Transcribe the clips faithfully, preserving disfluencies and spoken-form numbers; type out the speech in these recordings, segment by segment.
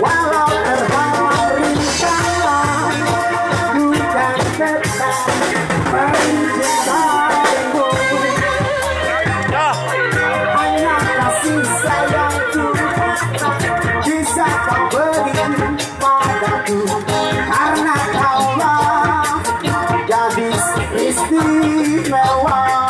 walau terbaring dalam hujan serta mencintaimu. Hanya kasih sayangku bisa kau beri padaku, karena kaulah jadi istimewa.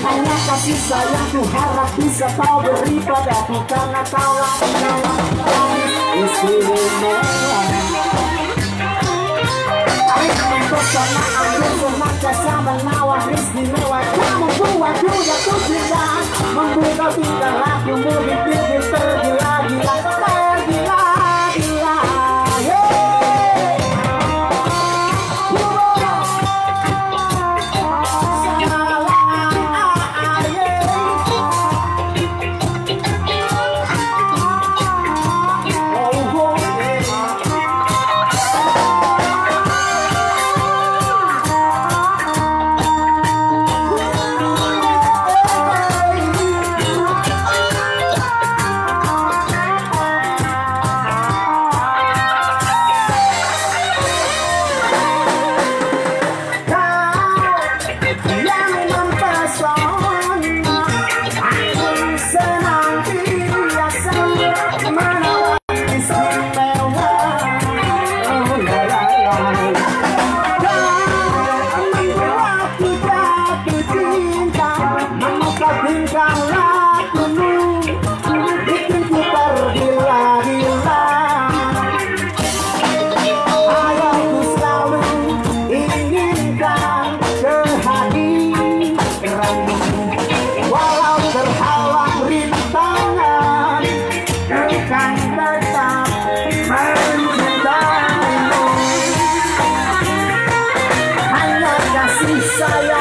Hanya kasih sayang ku harap bisa kau beri padaku, karena kaulah istimewa. Air mentok sama angin senantiasa menawar istimewa. Kau membuatku jatuh cinta, membuka tingkah lakumu dipikir tergila-gila, tergila-gila. Saya